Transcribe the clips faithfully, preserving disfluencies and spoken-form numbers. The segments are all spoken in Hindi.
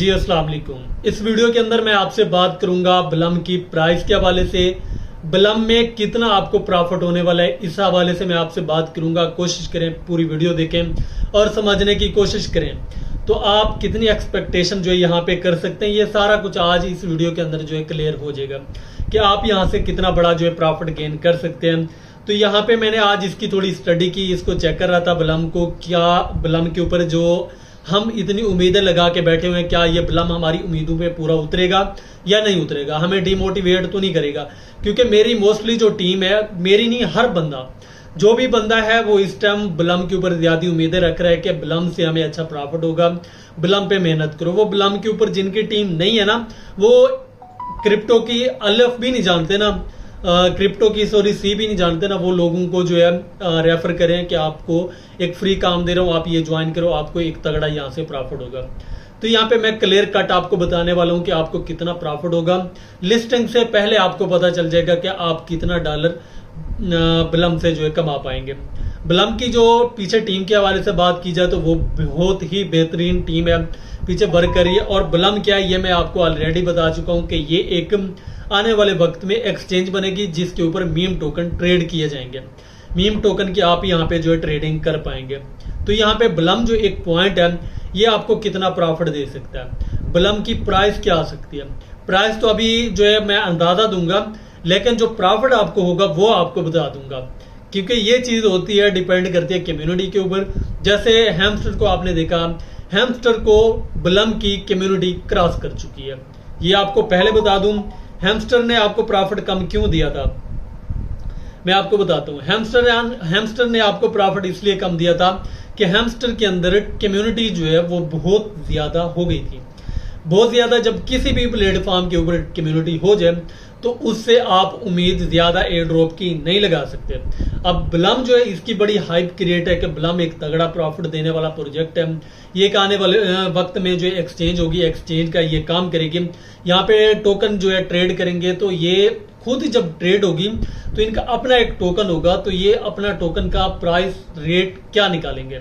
जी अस्सलाम वालेकुम। इस वीडियो के अंदर मैं आपसे बात करूंगा ब्लम की प्राइस के हवाले से, ब्लम में कितना आपको प्रॉफिट होने वाला है इस हवाले से मैं आपसे बात करूंगा। कोशिश करें पूरी वीडियो देखें और समझने की कोशिश करें, तो आप कितनी एक्सपेक्टेशन जो है यहाँ पे कर सकते हैं ये सारा कुछ आज इस वीडियो के अंदर जो है क्लियर हो जाएगा कि आप यहाँ से कितना बड़ा जो है प्रॉफिट गेन कर सकते हैं। तो यहाँ पे मैंने आज इसकी थोड़ी स्टडी की, इसको चेक कर रहा था ब्लम को, क्या ब्लम के ऊपर जो हम इतनी उम्मीदें लगा के बैठे हुए हैं क्या ये ब्लम हमारी उम्मीदों पे पूरा उतरेगा या नहीं उतरेगा, हमें डिमोटिवेट तो नहीं करेगा। क्योंकि मेरी मोस्टली जो टीम है, मेरी नहीं हर बंदा जो भी बंदा है वो इस टाइम ब्लम के ऊपर ज्यादा उम्मीदें रख रहा है कि ब्लम से हमें अच्छा प्रॉफिट होगा, ब्लम पे मेहनत करो। वो ब्लम के ऊपर जिनकी टीम नहीं है ना, वो क्रिप्टो की अलफ भी नहीं जानते ना, क्रिप्टो की सॉरी सी भी नहीं जानते ना, वो लोगों को जो है रेफर करें कि आपको एक फ्री काम दे रहा हूँ, आप ये ज्वाइन करो, आपको एक तगड़ा यहाँ से प्रॉफिट होगा। तो यहाँ पे मैं क्लियर कट आपको बताने वाला हूँ कि आपको कितना प्रॉफिट होगा। लिस्टिंग से पहले आपको पता चल जाएगा कि आप कितना डॉलर ब्लम से जो है कमा पाएंगे। ब्लम की जो पीछे टीम के हवाले से बात की जाए तो वो बहुत ही बेहतरीन टीम है, पीछे वर्क कर रही है। और ब्लम क्या है ये मैं आपको ऑलरेडी बता चुका हूँ कि ये एक आने वाले वक्त में एक्सचेंज बनेगी जिसके ऊपर मीम टोकन ट्रेड किए जाएंगे। मीम टोकन की आप यहाँ पे जो है ट्रेडिंग कर पाएंगे। तो यहाँ पे ब्लम जो एक पॉइंट है ये आपको कितना प्रॉफिट दे सकता है, ब्लम की प्राइस क्या आ सकती है। प्राइस तो अभी जो है मैं अंदाजा दूंगा, लेकिन जो प्रॉफिट आपको होगा वो आपको बता दूंगा, क्योंकि ये चीज होती है, डिपेंड करती है कम्युनिटी के ऊपर। जैसे हैमस्टर को आपने देखा, हैमस्टर को ब्लम की कम्युनिटी क्रॉस कर चुकी है। ये आपको पहले बता दूं, हैमस्टर ने आपको प्रॉफिट कम क्यों दिया था मैं आपको बताता हूँ। हैमस्टर हैमस्टर ने आपको प्रॉफिट इसलिए कम दिया था कि हैमस्टर के अंदर कम्युनिटी जो है वो बहुत ज्यादा हो गई थी, बहुत ज्यादा। जब किसी भी प्लेटफॉर्म के ऊपर कम्युनिटी हो जाए तो उससे आप उम्मीद ज्यादा एयर ड्रॉप की नहीं लगा सकते। अब ब्लम जो है इसकी बड़ी हाइप क्रिएट है कि ब्लम एक तगड़ा प्रॉफिट देने वाला प्रोजेक्ट है, ये एक आने वाले वक्त में जो एक्सचेंज होगी, एक्सचेंज का ये काम करेगी, यहाँ पे टोकन जो है ट्रेड करेंगे। तो ये खुद जब ट्रेड होगी तो इनका अपना एक टोकन होगा, तो ये अपना टोकन का प्राइस रेट क्या निकालेंगे।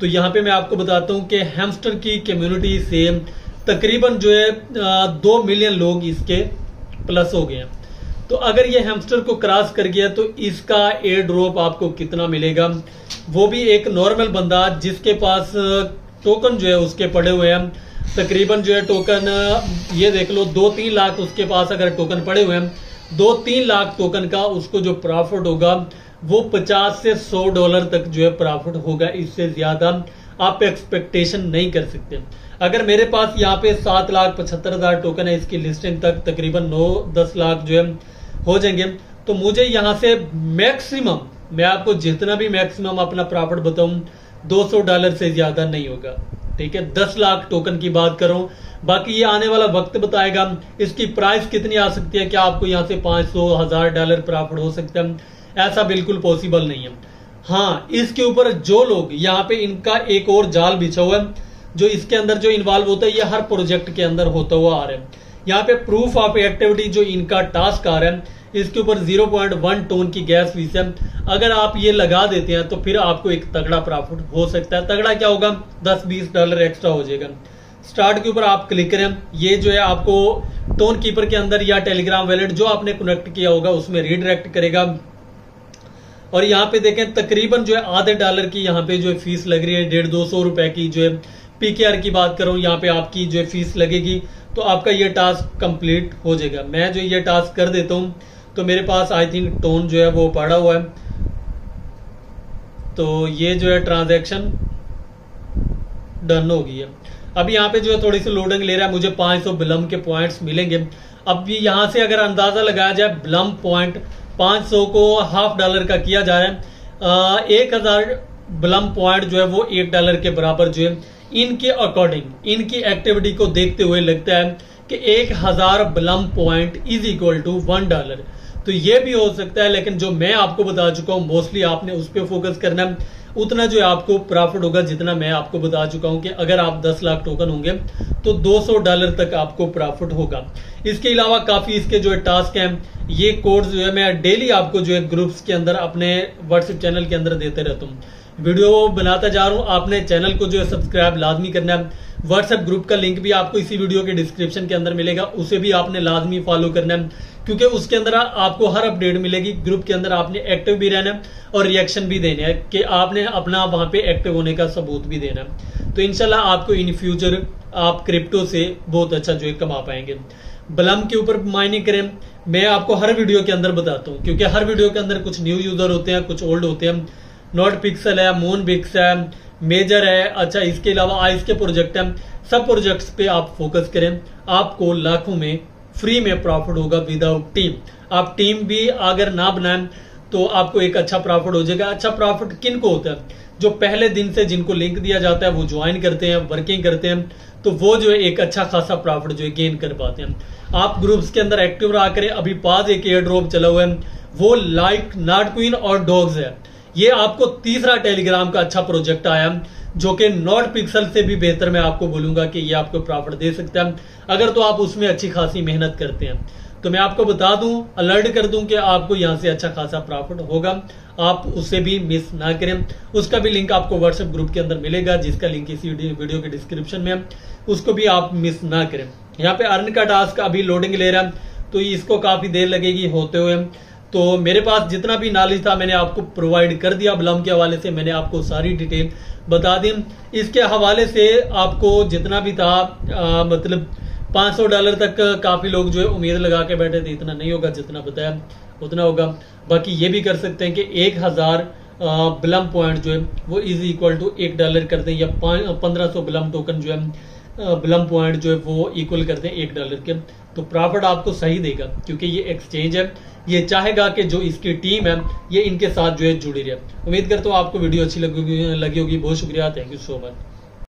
तो यहाँ पे मैं आपको बताता हूँ कि हैमस्टर की कम्युनिटी से तकरीबन जो है दो मिलियन लोग इसके प्लस हो गए हैं। तो अगर ये हैमस्टर को क्रॉस कर गया तो इसका एयर ड्रॉप आपको कितना मिलेगा, वो भी एक नॉर्मल बंदा जिसके पास टोकन जो है उसके पड़े हुए हैं तकरीबन जो है टोकन, ये देख लो दो तीन लाख उसके पास अगर टोकन पड़े हुए हैं, दो तीन लाख टोकन का उसको जो प्रॉफिट होगा वो पचास से सौ डॉलर तक जो है प्रॉफिट होगा। इससे ज्यादा आप एक्सपेक्टेशन नहीं कर सकते। अगर मेरे पास यहाँ पे सात लाख पचहत्तर हजार टोकन है, इसकी लिस्टिंग तक तकरीबन नौ दस लाख जो है हो जाएंगे, तो मुझे यहाँ से मैक्सिमम, मैं आपको जितना भी मैक्सिमम अपना प्रॉफिट बताऊं दो सौ डॉलर से ज्यादा नहीं होगा। ठीक है, दस लाख टोकन की बात करो, बाकी ये आने वाला वक्त बताएगा। इसकी प्राइस कितनी आ सकती है, क्या आपको यहाँ से पांच सौ हजार डॉलर प्रॉफिट हो सकता है, ऐसा बिल्कुल पॉसिबल नहीं है। हाँ, इसके ऊपर जो लोग यहाँ पे, इनका एक और जाल बिछा हुआ है जो इसके अंदर जो इन्वॉल्व होता है, ये हर प्रोजेक्ट के अंदर होता हुआ आ रहा है। यहाँ पे प्रूफ ऑफ एक्टिविटी जो इनका टास्क आ रहा है, इसके ऊपर ज़ीरो पॉइंट वन टोन की गैस फीस है। अगर आप ये लगा देते हैं तो फिर आपको एक तगड़ा प्रॉफिट हो सकता है। तगड़ा क्या होगा, दस बीस डॉलर एक्स्ट्रा हो जाएगा। स्टार्ट के ऊपर आप क्लिक करें, ये जो है आपको टोन कीपर के अंदर या टेलीग्राम वैलेट जो आपने कनेक्ट किया होगा उसमें रीडायरेक्ट करेगा। और यहाँ पे देखें तकरीबन जो है आधे डॉलर की यहाँ पे जो है फीस लग रही है, डेढ़ दो सौ रुपए की जो है पीकेआर की बात करूं, यहाँ पे आपकी जो है फीस लगेगी। तो आपका ये टास्क कंप्लीट हो जाएगा। मैं जो ये टास्क कर देता हूँ तो मेरे पास आई थिंक टोन जो है वो पड़ा हुआ है, तो ये जो है ट्रांजैक्शन डन हो गई है। अब यहाँ पे जो है थोड़ी सी लोडिंग ले रहा है, मुझे पांच सौ ब्लम के पॉइंट्स मिलेंगे। अब यहाँ से अगर अंदाजा लगाया जाए, ब्लम पॉइंट पांच सौ को हाफ डॉलर का किया जा रहा है, एक हजार ब्लम पॉइंट जो है वो एक डॉलर के बराबर जो है इनके अकॉर्डिंग, इनकी एक्टिविटी को देखते हुए लगता है कि एक हजार Blum point is equal to one dollar. तो ये भी हो सकता है, लेकिन जो मैं आपको बता चुका हूँ मोस्टली आपने उस पर फोकस करना है। उतना जो आपको प्रॉफिट होगा जितना मैं आपको बता चुका हूँ कि अगर आप दस लाख टोकन होंगे तो दो सौ डॉलर तक आपको प्रॉफिट होगा। इसके अलावा काफी इसके जो है टास्क हैं, ये कोर्स जो है मैं डेली आपको जो है ग्रुप्स के अंदर, अपने व्हाट्सएप चैनल के अंदर देते रहता हूँ। वीडियो बनाता जा रहा हूँ। आपने चैनल को जो है सब्सक्राइब लाजमी करना है। व्हाट्सएप ग्रुप का लिंक भी आपको इसी वीडियो के डिस्क्रिप्शन के अंदर मिलेगा, उसे भी आपने लाजमी फॉलो करना है क्योंकि उसके अंदर आपको हर अपडेट मिलेगी। ग्रुप के अंदर आपने एक्टिव भी रहना है और रिएक्शन भी देना है कि आपने अपना वहां पे एक्टिव होने का सबूत भी देना है। तो इंशाल्लाह आपको इन फ्यूचर आप क्रिप्टो से बहुत अच्छा जो है कमा पाएंगे। ब्लम के ऊपर माइनिंग करें, मैं आपको हर वीडियो के अंदर बताता हूँ क्योंकि हर वीडियो के अंदर कुछ न्यू यूजर होते हैं, कुछ ओल्ड होते हैं। नॉट पिक्सल है, मून बिक्स है, मेजर है, अच्छा इसके अलावा आइस के प्रोजेक्ट है। सब प्रोजेक्ट्स पे आप फोकस करें, आपको लाखों में फ्री में प्रॉफिट होगा विदाउट टीम। आप टीम भी अगर ना बनाएं तो आपको एक अच्छा प्रॉफिट हो जाएगा। अच्छा प्रॉफिट किन को होता है? जो पहले दिन से जिनको लिंक दिया जाता है वो ज्वाइन करते हैं, वर्किंग करते हैं, तो वो जो है एक अच्छा खासा प्रॉफिट जो है गेन कर पाते हैं। आप ग्रुप्स के अंदर एक्टिव रहा करें। अभी पास एक एयर ड्रॉप चला हुआ है वो लाइक नॉटकॉइन और डॉग्स है। ये आपको तीसरा टेलीग्राम का अच्छा प्रोजेक्ट आया जो कि नॉट पिक्सल से भी बेहतर मैं आपको बोलूंगा कि ये आपको प्रॉफिट दे सकता है अगर तो आप उसमें अच्छी खासी मेहनत करते हैं। तो मैं आपको बता दूं, अलर्ट कर दूं कि आपको यहाँ से अच्छा खासा प्रॉफिट होगा, आप उसे भी मिस ना करें। उसका भी लिंक आपको व्हाट्सएप ग्रुप के अंदर मिलेगा जिसका लिंक इसी वीडियो के डिस्क्रिप्शन में है, उसको भी आप मिस ना करें। यहाँ पे अर्न का टास्क अभी लोडिंग ले रहा है तो इसको काफी देर लगेगी होते हुए। तो मेरे पास जितना भी नॉलेज था मैंने आपको प्रोवाइड कर दिया। ब्लम के हवाले से मैंने आपको सारी डिटेल बता दी। इसके हवाले से आपको जितना भी था आ, मतलब पाँच सौ डॉलर तक काफी लोग जो है उम्मीद लगा के बैठे थे। इतना नहीं होगा जितना बताया उतना होगा। बाकी ये भी कर सकते हैं कि एक हजार ब्लम पॉइंट जो है वो इज इक्वल टू एक डॉलर कर दें या पंद्रह सौ ब्लम टोकन जो है ब्लम पॉइंट जो है वो इक्वल कर दें एक डॉलर के। तो प्रॉफिट आपको सही देगा क्योंकि ये एक्सचेंज है, ये चाहेगा कि जो इसकी टीम है ये इनके साथ जो है जुड़ी रहे। उम्मीद करता हूँ आपको वीडियो अच्छी लगी होगी। बहुत शुक्रिया, थैंक यू सो मच।